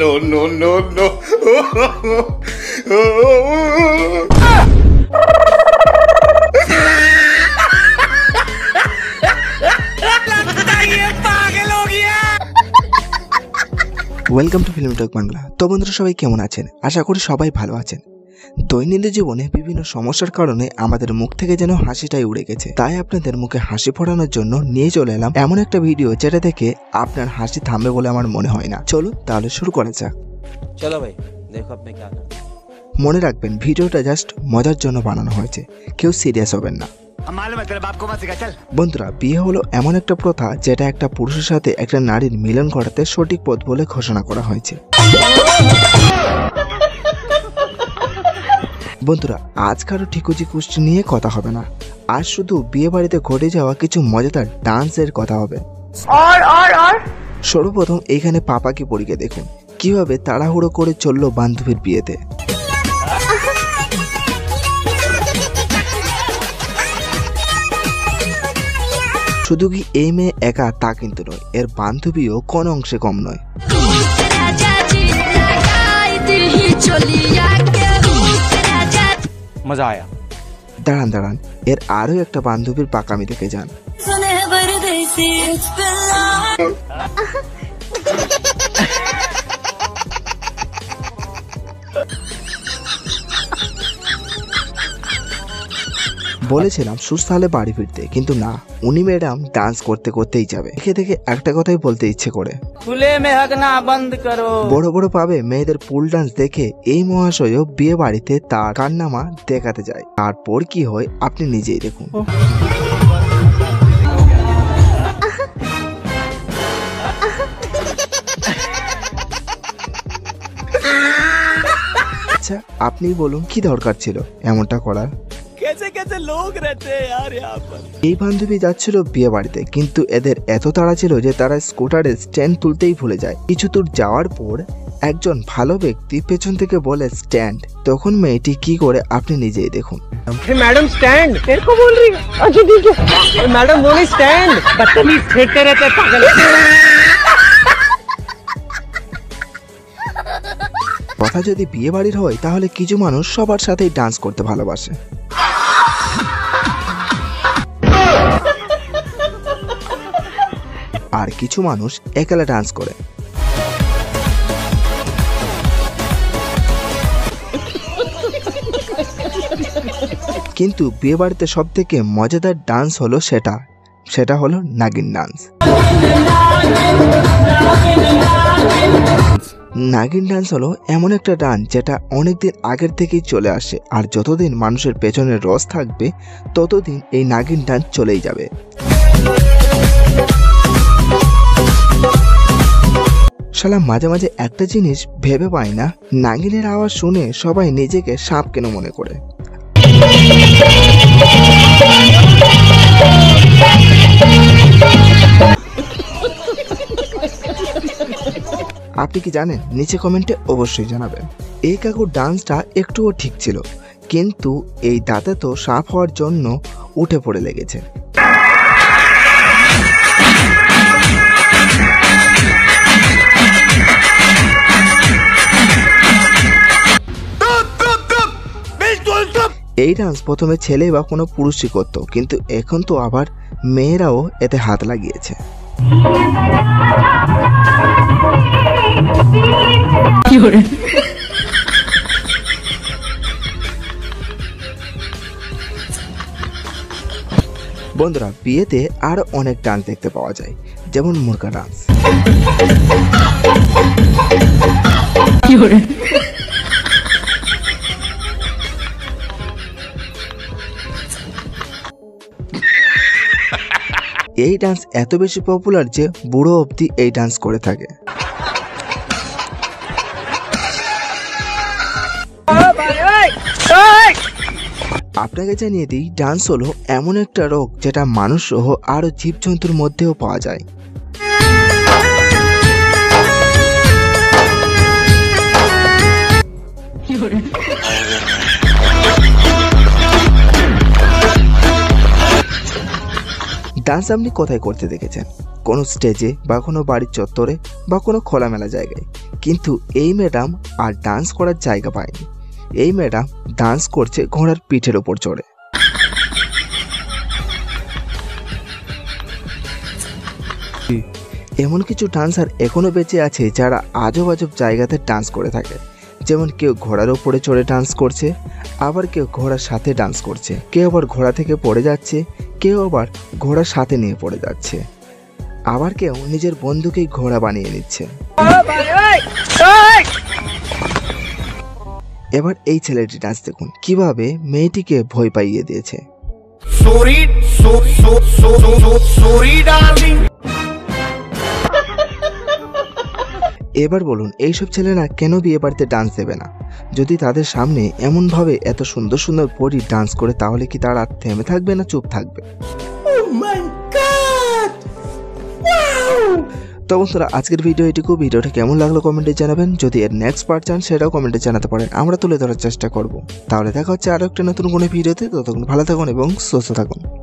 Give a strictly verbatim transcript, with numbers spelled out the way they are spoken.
No, no, no, no. Welcome to Film Talk Bangla. তো বন্ধুরা, সবাই কেমন আছেন? আশা করি সবাই ভালো আছেন। দৈনন্দিন জীবনে বিভিন্ন সমস্যার কারণে আমাদের মুখ থেকে যেন হাসিটাই উড়ে গেছে, তাই আপনাদের মুখে হাসি ফোটানোর জন্য নিয়ে চলে এলাম এমন একটা ভিডিও যেটা দেখে আপনার হাসি থামবে বলে আমার মনে হয় না। চলো তাহলে শুরু করা যাক। চলো ভাই, দেখো আপনি কি করেন। মনে রাখবেন, ভিডিওটা জাস্ট মজার জন্য বানানো হয়েছে, কেউ সিরিয়াস হবেন না। বন্ধুরা, বিয়ে হলো এমন একটা প্রথা যেটা একটা পুরুষের সাথে একটা নারীর মিলন ঘটাতে সঠিক পথ বলে ঘোষণা করা হয়েছে। বন্ধুরা, আজ কারো ঠিকুজি কুষ্টি নিয়ে কথা হবে না, আজ শুধু বিয়ে বাড়িতে ঘটে যাওয়া কিছু মজাদার ডান্সের কথা হবে। সর্বপ্রথম এইখানে পাপাকে পরীকে দেখুন কিভাবে তাড়াহুড়ো করে চললো বান্ধবীর বিয়েতে। শুধু কি এই মেয়ে একা তা কিন্তু নয়, এর বান্ধবীও কোন অংশে কম নয়। মজা আয়া। দাঁড়ান দাঁড়ান, এর আরো একটা বান্ধবীর পাকামি দেখে যান। বলেছিলাম সুস্থালে বাড়ি ফিরতে, কিন্তু না, উনি ম্যাডাম ডান্স করতে করতেই যাবে। দেখে দেখে একটা কথাই বলতে ইচ্ছে করে, খুলে মেহগনা বন্ধ করো। বড় বড় পাবে মেয়েদের পুল ডান্স দেখে এই মহাশয়ও বিয়ে বাড়িতে তার কান্নামা দেখাতে যায়। তারপর কি হয় আপনি নিজেই দেখুন। আচ্ছা আপনি বলুন, কি দরকার ছিল এমনটা করার? এই বান্ধবী যাচ্ছিল বিয়ে বাড়িতে, কিন্তু এদের এত তাড়া ছিল যে তারা স্কুটারের স্ট্যান্ড তুলতেই ভুলে যায়। কিছু দূর যাওয়ার পর একজন ভালো ব্যক্তি পেছন থেকে বলে স্ট্যান্ড, তখন মেয়েটি কি করে আপনি নিজেই দেখুন। ম্যাডাম স্ট্যান্ড এরকম বল রই। আচ্ছা ঠিক আছে ম্যাডাম বলি স্ট্যান্ড, বদতমিজ ছেড়তে रहता পাগল। কথা যদি বিয়ে বাড়ির হয় তাহলে কিছু মানুষ সবার সাথেই ডান্স করতে ভালোবাসে। আর কিছু মানুষ একালা ডান্স করে। কিন্তু বিয়ে বাড়িতে সব থেকে মজাদার ডান্স হলো সেটা সেটা হলো নাগিন ডান্স। নাগিন ডান্স হলো এমন একটা ডান্স যেটা অনেকদিন আগের থেকেই চলে আসে, আর যতদিন মানুষের পেছনে রস থাকবে ততদিন এই নাগিন ডান্স চলেই যাবে। শালা মাঝে মাঝে একটা জিনিস ভেবে পায় না, নাগিনের আওয়াজ শুনে সবাই নিজেকে সাপ কেন মনে করে। আপনি কি জানেন? নিচে কমেন্টে অবশ্যই জানাবেন। এই কাকুর ডান্সটা একটুও ঠিক ছিল, কিন্তু এই দাঁতে তো সাপ হওয়ার জন্য উঠে পড়ে লেগেছে। এই ডান্স প্রথমে ছেলে বা কোনো পুরুষই করত, কিন্তু এখন তো আবার মেয়েরাও এতে হাত লাগিয়েছে। বন্ধুরা, বিয়েতে আরো অনেক ডান্স দেখতে পাওয়া যায়, যেমন মুরগা ডান্স। এই ডান্স এত বেশি পপুলার যে বুড়ো অবধি এই ডান্স করে থাকে। আপনাকে জানিয়ে দিই, ডান্স হলো এমন একটা রোগ যেটা মানুষ সহ আরো জীবজন্তুর মধ্যেও পাওয়া যায়। ডান্স আপনি কোথায় করতে দেখেছেন? কোনো স্টেজে বা কোনো বাড়ির চত্বরে বা কোনো খোলামেলা জায়গায়, কিন্তু এই ম্যাডাম আর ডান্স করার জায়গা পায়নি। এই ম্যাডাম ডান্স করছে ঘোড়ার পিঠের ওপর চড়ে। এমন কিছু ডান্সার এখনও বেঁচে আছে যারা আজব আজব জায়গাতে ডান্স করে থাকে, যেমন কেউ ঘোড়ার ওপরে চড়ে ডান্স করছে, আবার কেউ ঘোড়ার সাথে ডান্স করছে, কেউ আবার ঘোড়া থেকে পড়ে যাচ্ছে, কেউ আবার ঘোড়ার সাথে নিয়ে পড়ে যাচ্ছে, আবার কেউ নিজের বন্ধুকেই ঘোড়া বানিয়ে নিচ্ছে। এবার এই ছেলেটি ডান্স দেখুন কিভাবে মেয়েটিকে ভয় পাইয়ে দিয়েছে। এবার বলুন এইসব ছেলেরা কেন বিয়ে বাড়িতে ডান্স দেবে না? যদি তাদের সামনে এমনভাবে এত সুন্দর সুন্দর পরী ডান্স করে তাহলে কি তারা থেমে থাকবে না চুপ থাকবে? তো বন্ধুরা আজকের ভিডিও এটুকু। ভিডিওটা কেমন লাগলো কমেন্টে জানাবেন, যদি এর নেক্সট পার্ট চান সেটাও কমেন্টে জানাতে পারেন, আমরা তুলে ধরার চেষ্টা করব। তাহলে দেখা হচ্ছে আরও একটা নতুন কোনো ভিডিওতে, ততক্ষণ ভালো থাকুন এবং সুস্থ থাকুন।